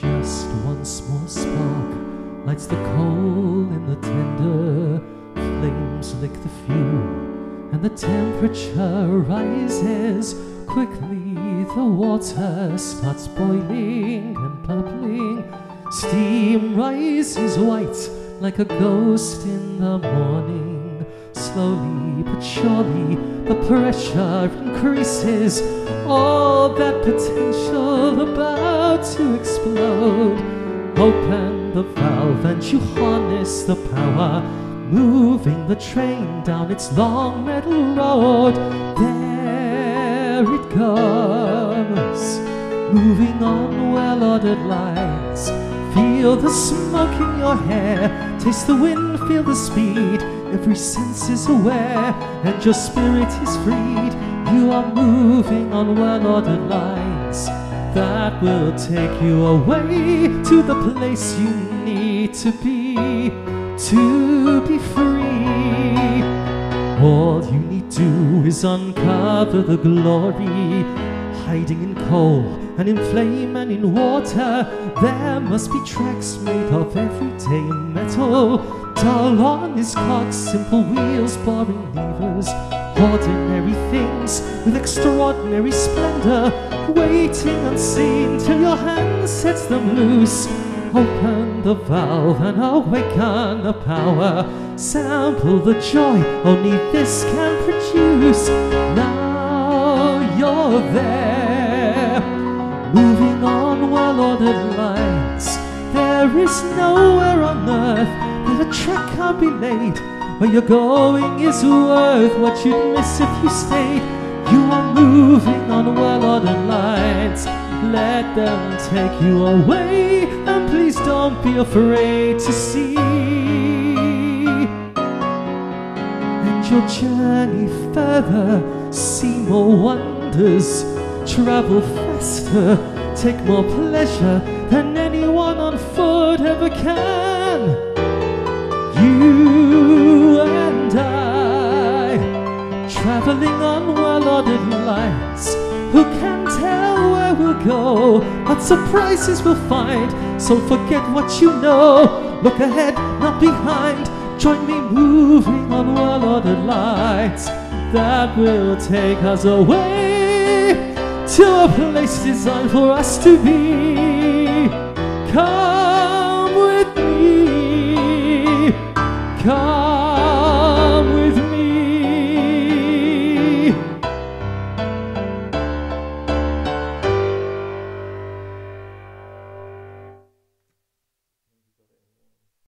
Just one small spark lights the coal in the tinder. Flames lick the fuel, and the temperature rises quickly. The water starts boiling and bubbling. Steam rises white like a ghost in the morning. Slowly but surely, the pressure increases. All that potential about to explode. Open the valve and you harness the power, moving the train down its long metal road. There it goes, moving on well-ordered lines. Feel the smoke in your hair, taste the wind, feel the speed. Every sense is aware, and your spirit is freed. You are moving on well-ordered lines that will take you away to the place you need to be free. All you need do is uncover the glory, hiding in coal and in flame and in water. There must be tracks made of everyday metal. Dull on his cogs, simple wheels, boring levers, ordinary things with extraordinary splendor, waiting unseen till your hand sets them loose. Open the valve and awaken the power. Sample the joy only this can produce. Now you're there, moving on well-ordered lines. There is nowhere on earth that a track can't be laid. Where you're going is worth what you'd miss if you stayed. You are moving on well-ordered lines. Let them take you away, and please don't be afraid to see. And you'll journey further, see more wonders, travel faster, take more pleasure than anyone on foot ever can. You and I, traveling on well-ordered lines. Who can tell where we'll go, what surprises we'll find? So forget what you know, look ahead, not behind. Join me moving on well-ordered lines that will take us away to a place designed for us to be. Come with me.